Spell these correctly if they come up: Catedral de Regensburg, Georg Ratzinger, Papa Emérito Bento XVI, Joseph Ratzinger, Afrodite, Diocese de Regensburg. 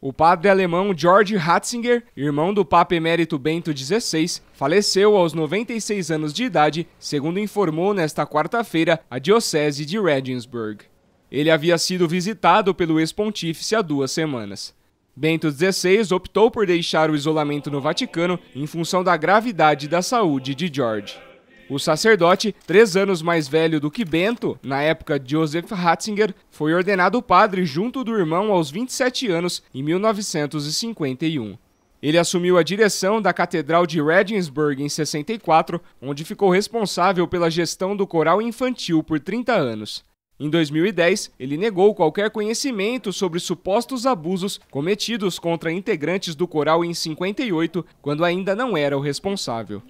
O padre alemão Georg Ratzinger, irmão do Papa Emérito Bento XVI, faleceu aos 96 anos de idade, segundo informou nesta quarta-feira a Diocese de Regensburg. Ele havia sido visitado pelo ex-pontífice há 2 semanas. Bento XVI optou por deixar o isolamento no Vaticano em função da gravidade da saúde de Georg. O sacerdote, 3 anos mais velho do que Bento, na época Joseph Ratzinger, foi ordenado padre junto do irmão aos 27 anos, em 1951. Ele assumiu a direção da Catedral de Regensburg em 64, onde ficou responsável pela gestão do coral infantil por 30 anos. Em 2010, ele negou qualquer conhecimento sobre supostos abusos cometidos contra integrantes do coral em 58, quando ainda não era o responsável.